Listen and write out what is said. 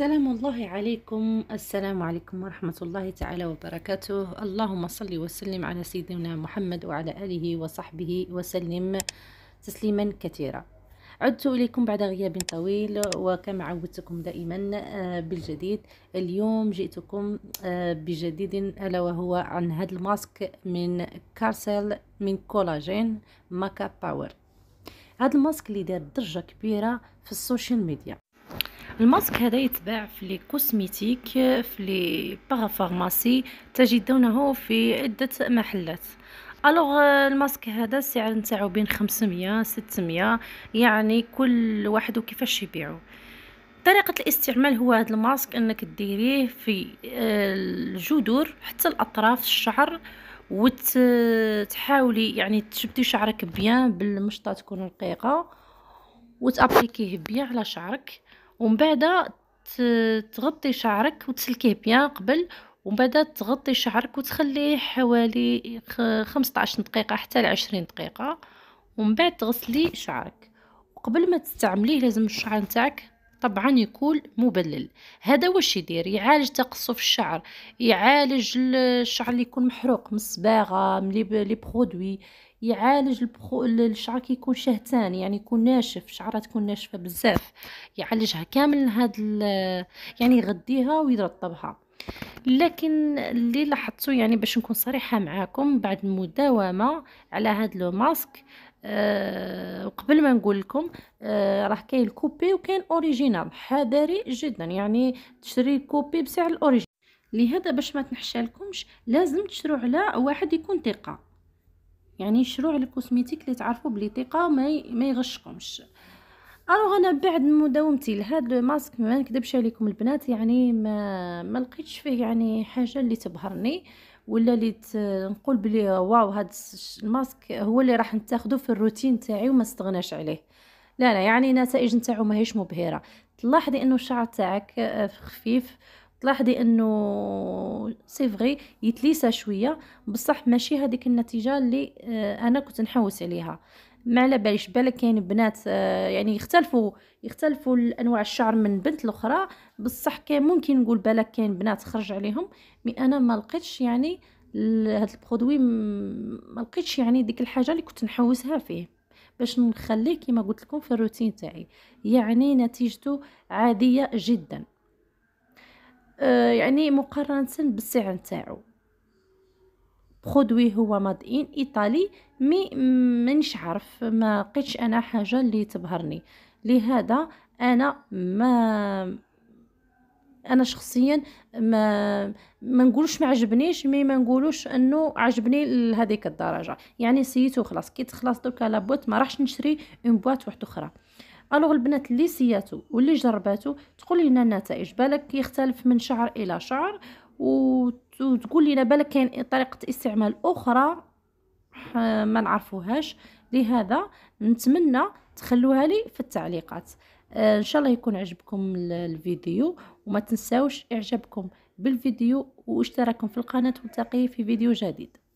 سلام الله عليكم. السلام عليكم ورحمة الله تعالى وبركاته. اللهم صل وسلم على سيدنا محمد وعلى آله وصحبه وسلم تسليما كثيرا. عدت إليكم بعد غياب طويل وكما عودتكم دائما بالجديد. اليوم جئتكم بجديد ألا وهو عن هذا الماسك من كارسل من كولاجين ماكا باور. هذا الماسك اللي دار ضجة كبيرة في السوشيال ميديا. الماسك هذا يتباع في لي كوسميتيك في لي بارافارماسي، تجدونه في عدة محلات. الوغ الماسك هذا السعر نتاعو بين 500 600، يعني كل واحد وكيفاش يبيعو. طريقة الاستعمال هو هذا الماسك انك ديريه في الجذور حتى الاطراف الشعر، وتحاولي يعني تشبتي شعرك بيان بالمشطة تكون رقيقة وتابليكيه بيان على شعرك، ومن بعد تغطي شعرك وتسلكيه بيان قبل، ومن بعد تغطي شعرك وتخليه حوالي 15 دقيقه حتى ل 20 دقيقه، ومن بعد تغسلي شعرك. وقبل ما تستعمليه لازم الشعر نتاعك طبعا يكون مبلل. هذا واش يدير؟ يعالج تقصف الشعر، يعالج الشعر اللي يكون محروق من الصباغه، من لي برودوي، يعالج الشعر كيكون شهتان، يعني يكون ناشف، شعرها تكون ناشفه بزاف، يعالجها كامل. هاد يعني يغديها ويرطبها. لكن اللي لاحظته يعني باش نكون صريحه معاكم، بعد المداومه على هاد لو ماسك وقبل ما نقول لكم راه كاين الكوبي وكاين اوريجينال، حذري جدا يعني تشري الكوبي بسعر الاوريجينال. لهذا باش ما تنحشالكمش لازم تشرو على واحد يكون ثقه، يعني شروع الكوسميتيك اللي تعرفوا بلي ثقه ما يغشكمش. الوغ انا بعد مداومتي لهذا الماسك ما نكذبش عليكم البنات، يعني ما لقيتش فيه يعني حاجه اللي تبهرني ولا اللي نقول بلي واو هذا الماسك هو اللي راح نتاخذه في الروتين تاعي وما استغناش عليه. لا لا، يعني النتائج نتاعو ماهيش مبهره. تلاحظي انه الشعر تاعك خفيف، تلاحظي انه سي فغي يتليسا شويه، بصح ماشي هذيك النتيجه اللي انا كنت نحوس عليها. ما على باليش، بالك كاين بنات يعني يختلفوا الانواع الشعر من بنت الاخرى، بصح كان ممكن نقول بالك كاين بنات خرج عليهم. مي انا ما لقيتش يعني هذا البرودوي، ما لقيتش يعني ديك الحاجه اللي كنت نحوسها فيه باش نخليه كما قلت لكم في الروتين تاعي. يعني نتيجته عاديه جدا، يعني مقارنة بالسعر نتاعو. برودوي هو مادئين ايطالي، مي منش عارف، ما لقيتش انا حاجه اللي تبهرني. لهذا انا شخصيا ما نقولش ما عجبنيش، مي ما نقولوش انه عجبني لهذيك الدرجه، يعني سيتو خلاص. كي تخلص دوكا لابوت ما راحش نشري اون بواط واحده اخرى. الوغ البنات اللي سياتو واللي جرباتو تقول لنا النتائج، بالك يختلف من شعر الى شعر، وتقول لنا بالك كاين طريقه استعمال اخرى ما نعرفوهاش. لهذا نتمنى تخلوها لي في التعليقات. ان شاء الله يكون عجبكم الفيديو، وما تنساوش اعجابكم بالفيديو واشتراككم في القناه، ونلتقي في فيديو جديد.